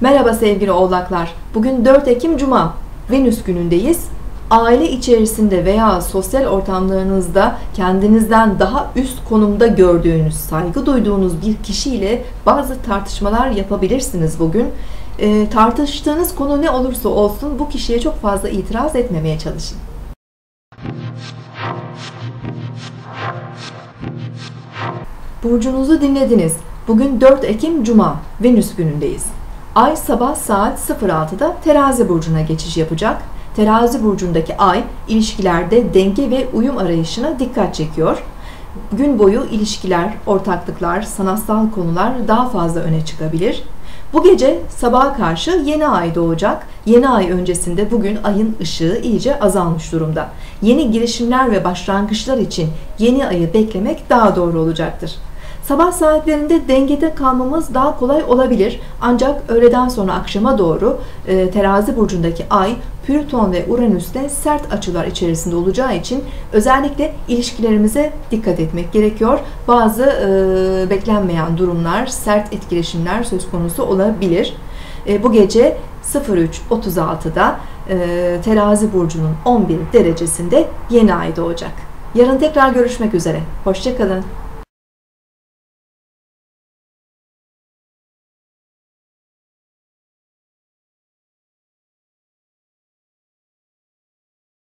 Merhaba sevgili oğlaklar. Bugün 4 Ekim Cuma, Venüs günündeyiz. Aile içerisinde veya sosyal ortamlarınızda kendinizden daha üst konumda gördüğünüz, saygı duyduğunuz bir kişiyle bazı tartışmalar yapabilirsiniz bugün. Tartıştığınız konu ne olursa olsun bu kişiye çok fazla itiraz etmemeye çalışın. Burcunuzu dinlediniz. Bugün 4 Ekim Cuma, Venüs günündeyiz. Ay sabah saat 06'da Terazi burcuna geçiş yapacak. Terazi burcundaki ay ilişkilerde denge ve uyum arayışına dikkat çekiyor. Gün boyu ilişkiler, ortaklıklar, sanatsal konular daha fazla öne çıkabilir. Bu gece sabaha karşı yeni ay doğacak. Yeni ay öncesinde bugün ayın ışığı iyice azalmış durumda. Yeni girişimler ve başlangıçlar için yeni ayı beklemek daha doğru olacaktır. Sabah saatlerinde dengede kalmamız daha kolay olabilir. Ancak öğleden sonra akşama doğru Terazi burcundaki ay Plüton ve Uranüs'te sert açılar içerisinde olacağı için özellikle ilişkilerimize dikkat etmek gerekiyor. Bazı beklenmeyen durumlar, sert etkileşimler söz konusu olabilir. Bu gece 03.36'da Terazi burcunun 11 derecesinde yeni ay doğacak. Yarın tekrar görüşmek üzere. Hoşça kalın.